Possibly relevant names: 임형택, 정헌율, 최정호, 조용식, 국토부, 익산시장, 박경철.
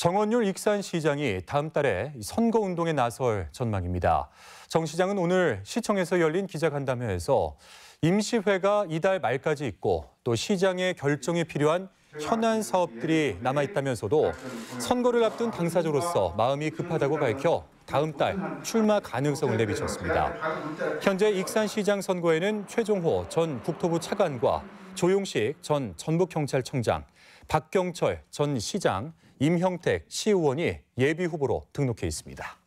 정헌율 익산시장이 다음 달에 선거운동에 나설 전망입니다. 정 시장은 오늘 시청에서 열린 기자간담회에서 임시회가 이달 말까지 있고 또 시장의 결정이 필요한 현안 사업들이 남아있다면서도 선거를 앞둔 당사자로서 마음이 급하다고 밝혀 다음 달 출마 가능성을 내비쳤습니다. 현재 익산시장 선거에는 최정호 전 국토부 차관과 조용식 전 전북경찰청장, 박경철 전 시장, 임형택 시의원이 예비후보로 등록해 있습니다.